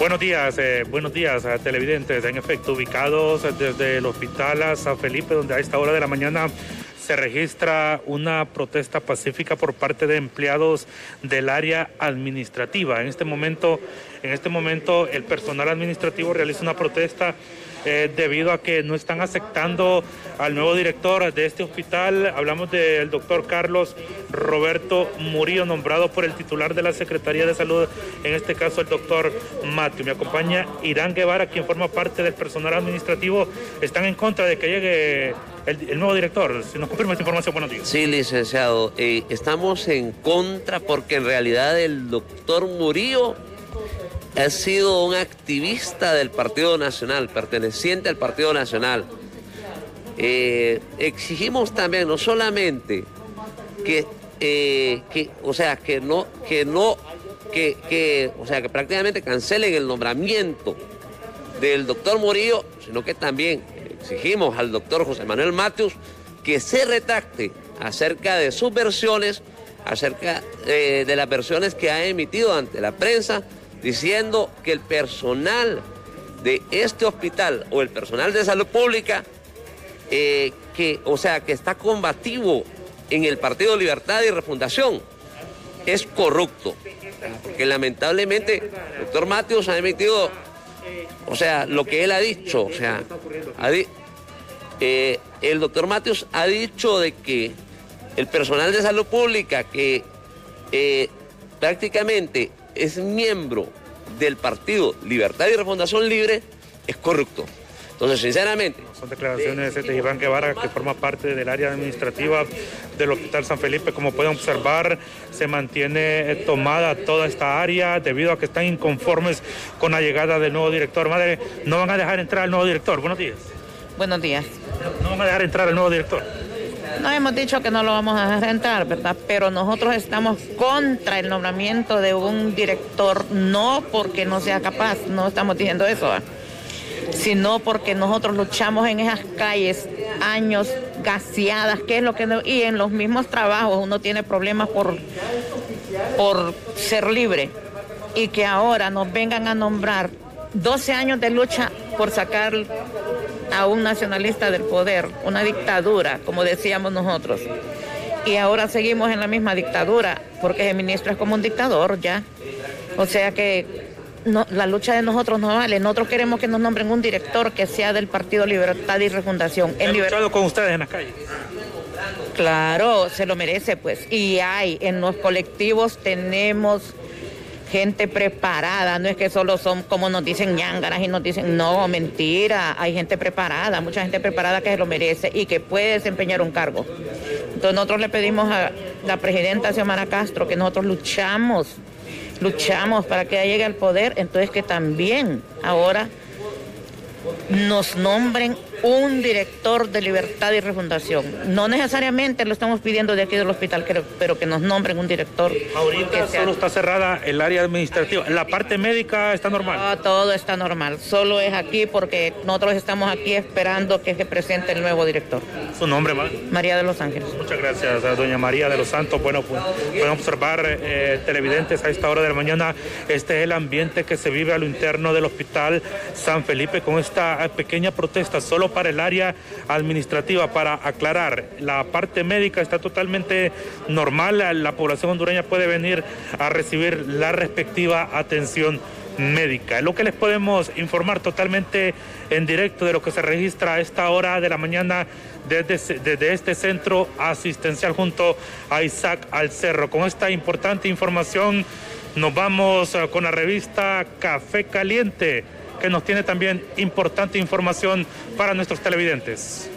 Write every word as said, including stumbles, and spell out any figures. Buenos días, eh, buenos días a televidentes. En efecto, ubicados desde el Hospital San Felipe, donde a esta hora de la mañana se registra una protesta pacífica por parte de empleados del área administrativa. En este momento, en este momento el personal administrativo realiza una protesta eh, debido a que no están aceptando al nuevo director de este hospital. Hablamos del doctor Carlos Roberto Murillo, nombrado por el titular de la Secretaría de Salud, en este caso el doctor Mateo. Me acompaña Irán Guevara, quien forma parte del personal administrativo. Están en contra de que llegue el, el nuevo director. Si nos confirma esta información, buenos días. Sí, licenciado, eh, estamos en contra porque en realidad el doctor Murillo ha sido un activista del Partido Nacional, perteneciente al Partido Nacional. Eh, exigimos también, no solamente que, eh, que, o sea, que no, que no, que, que, o sea, que prácticamente cancelen el nombramiento del doctor Murillo, sino que también exigimos al doctor José Manuel Matías que se retracte acerca de sus versiones, acerca eh, de las versiones que ha emitido ante la prensa, diciendo que el personal de este hospital o el personal de salud pública, eh, que, o sea, que está combativo en el Partido Libertad y Refundación, es corrupto. Porque lamentablemente el doctor Matías ha emitido, o sea, lo que él ha dicho, o sea, ha di eh, el doctor Matías ha dicho de que el personal de salud pública que eh, prácticamente es miembro del Partido Libertad y Refundación Libre, es corrupto. Entonces, sinceramente... Son declaraciones de Iván Guevara, que forma parte del área administrativa del Hospital San Felipe. Como pueden observar, se mantiene tomada toda esta área debido a que están inconformes con la llegada del nuevo director. Madre, no van a dejar entrar al nuevo director. Buenos días. Buenos días. No van a dejar entrar al nuevo director. No hemos dicho que no lo vamos a dejar entrar, ¿verdad? Pero nosotros estamos contra el nombramiento de un director, no porque no sea capaz, no estamos diciendo eso, ¿verdad? Sino porque nosotros luchamos en esas calles años gaseadas, que es lo que no, y en los mismos trabajos uno tiene problemas por, por ser libre, y que ahora nos vengan a nombrar doce años de lucha por sacar a un nacionalista del poder, una dictadura, como decíamos nosotros. Y ahora seguimos en la misma dictadura, porque el ministro es como un dictador ya. O sea que no, la lucha de nosotros no vale. Nosotros queremos que nos nombren un director que sea del Partido Libertad y Refundación. ¿Han luchado con ustedes en las calles? Claro, se lo merece, pues. Y hay, en los colectivos tenemos gente preparada, no es que solo son, como nos dicen, ñángaras y nos dicen, no, mentira, hay gente preparada, mucha gente preparada que se lo merece y que puede desempeñar un cargo. Entonces nosotros le pedimos a la presidenta Xiomara Castro, que nosotros luchamos, luchamos para que ella llegue al poder, entonces que también ahora nos nombren un director de Libertad y Refundación. No necesariamente lo estamos pidiendo de aquí del hospital, pero que nos nombren un director. Ahorita sea... solo está cerrada el área administrativa. ¿La parte médica está normal? No, todo está normal. Solo es aquí porque nosotros estamos aquí esperando que se presente el nuevo director. ¿Su nombre, ma? María de los Ángeles. Muchas gracias, a doña María de los Santos. Bueno, pues, pueden observar, eh, televidentes, a esta hora de la mañana, este es el ambiente que se vive a lo interno del Hospital San Felipe con esta pequeña protesta solo para el área administrativa. Para aclarar, la parte médica está totalmente normal, la, la población hondureña puede venir a recibir la respectiva atención médica. Es lo que les podemos informar totalmente en directo de lo que se registra a esta hora de la mañana desde, desde este centro asistencial junto a Isaac Alcerro. Con esta importante información nos vamos con la revista Café Caliente, que nos tiene también importante información para nuestros televidentes.